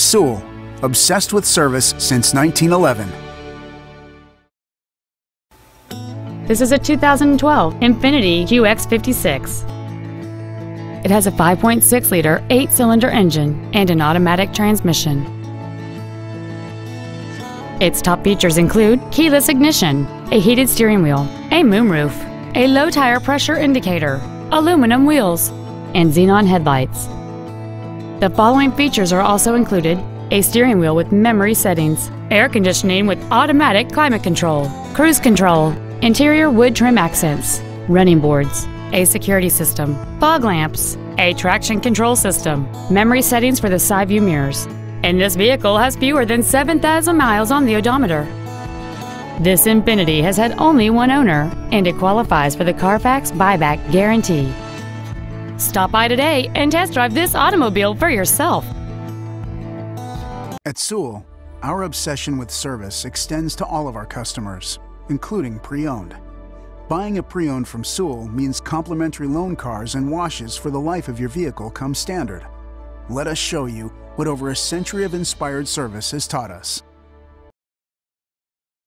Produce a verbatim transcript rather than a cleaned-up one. Sewell, obsessed with service since nineteen eleven. This is a two thousand twelve Infiniti Q X fifty-six. It has a five point six liter eight cylinder engine and an automatic transmission. Its top features include keyless ignition, a heated steering wheel, a moonroof, a low tire pressure indicator, aluminum wheels, and xenon headlights. The following features are also included: a steering wheel with memory settings, air conditioning with automatic climate control, cruise control, interior wood trim accents, running boards, a security system, fog lamps, a traction control system, memory settings for the side view mirrors, and this vehicle has fewer than seven thousand miles on the odometer. This Infiniti has had only one owner, and it qualifies for the Carfax buyback guarantee. Stop by today and test drive this automobile for yourself. At Sewell, our obsession with service extends to all of our customers, including pre-owned. Buying a pre-owned from Sewell means complimentary loan cars and washes for the life of your vehicle come standard. Let us show you what over a century of inspired service has taught us.